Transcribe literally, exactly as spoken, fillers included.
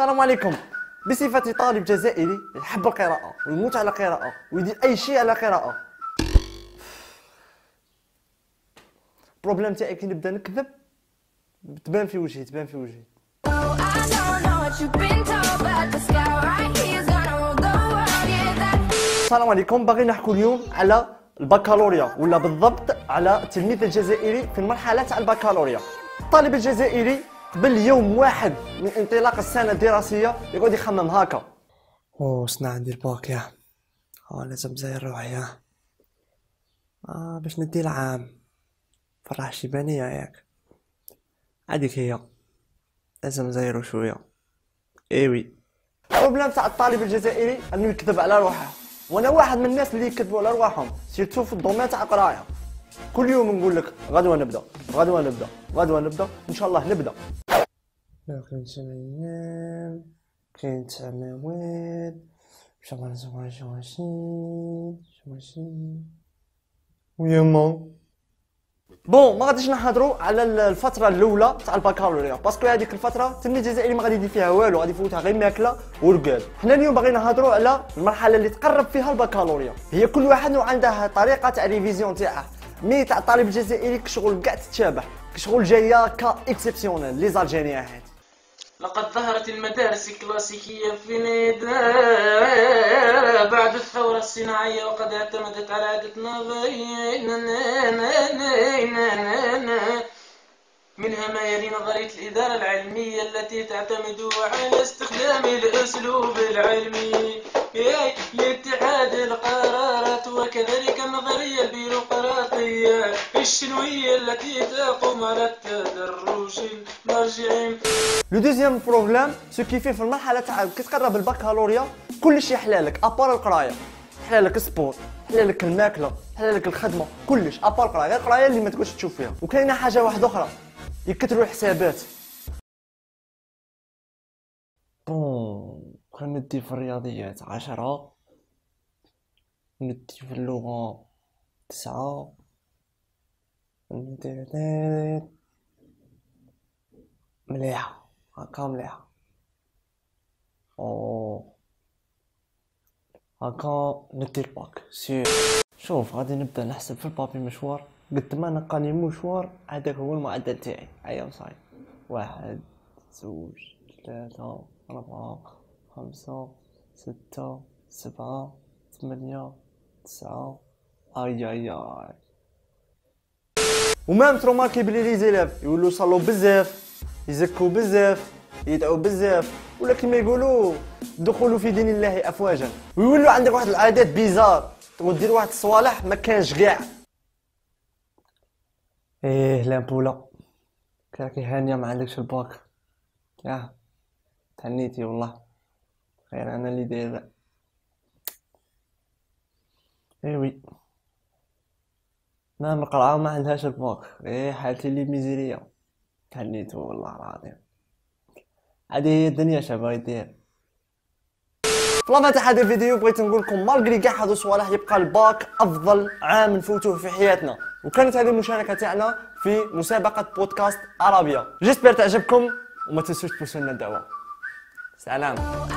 السلام عليكم. بصفتي طالب جزائري يحب القراءة ويموت على قراءة ويدير أي شيء على قراءة. البروبليم تاعي كي نبدا نكذب تبان في وجهي تبان في وجهي. السلام عليكم. باغي نحكوا اليوم على البكالوريا ولا بالضبط على التلميذ الجزائري في المرحلة تاع البكالوريا. الطالب الجزائري باليوم واحد من انطلاق السنة الدراسية يقعد يخمم هاكا. أوه شنا عندي الباك ياه. أوه لازم نزاير روحي ياه. آه باش ندي العام. فرح شيبانية ياك. هاديك هي. لازم نزايرو شوية. إيوي. البروبلام تاع الطالب الجزائري أنه يكذب على روحه. وأنا واحد من الناس اللي يكذبوا على رواحهم. سيرتو في الدومين تاع القراية. كل يوم نقول لك غدوة نبدا غدوة نبدا غدوة نبدا ان شاء الله نبدا. كاين ثمانين كاين تسع مواد ان شاء الله نزيدو عشرين عشرين ويا مون. بون ما غاديش نهضروا على الفتره الاولى تاع البكالوريا باسكو هذيك الفتره التلميذ الجزائري ما غادي يدير فيها والو، غادي يفوتها غير ماكله ورقاد. حنا اليوم باغيين نهضروا على المرحله اللي تقرب فيها البكالوريا. هي كل واحد عندها طريقه تاع ريفيزيون تاعها، مي تاع الطالب الجزائري كشغل كاع تتشابه، كشغل جايه كا اكسبسيونيل لي زالجيريان هاد. لقد ظهرت المدارس الكلاسيكيه في نداء بعد الثوره الصناعيه، وقد اعتمدت على عاده نظريه منها معايير نظريه الاداره العلميه التي تعتمد على استخدام الاسلوب العلمي لاتحاد القرارات، وكذلك النظريه البيروقراطيه الشنويه التي تقوم على التدرج المرجعي. لو دوزيام بروبليم سو كي في المرحله تاع كي تقرب البكالوريا كلشي يحلالك ابار القرايه، حلالك السبور، حلالك الماكله، حلالك الخدمه، كلش ابار القرايه، غير القرايه اللي ما تكونش تشوف فيها. وكاينه حاجه واحده اخرى، يكثروا الحسابات. بون كان ندي في الرياضيات عشرة، ندي في اللغة تسعة، ندي ثلاث مليحة هاكا مليحة. أوه هاكا ندي الباك سير. شوف غادي نبدا نحسب في البابي مشوار، قد ما نقاني مشوار هذاك هو المعدل تاعي. هيا وصاي واحد زوج ثلاثة أربعة خمسة ستة سبعة ثمانية تسعة. أي أي أي ومام تروماركي بلي لي زيلاف يولو يصلو بزاف، يزكو بزاف، يدعو بزاف، ولا كيما يقولو دخولوا في دين الله أفواجا، ويولو عندك واحد العادات بيزار ودير واحد الصوالح ما كانش كاع. ايه لامبولا كراكي هانيه ما عندكش الباك ياه تهنيتي والله خير انا اللي داير. ايه وي ما مقرعه ما عندهاش الباك، ايه حالتي اللي ميزيريه تهنيتو والله العظيم. هادي هي الدنيا شباب داير. فلما تاع هذا الفيديو بغيت نقول لكم مالغري كاع هادو صوالح يبقى الباك افضل عام نفوتوه في حياتنا. وكانت هذه المشاركه تاعنا في مسابقه بودكاست عربيه. جيسبر تعجبكم وما تنسوش تبوسوا لنا الدعوه. سلام.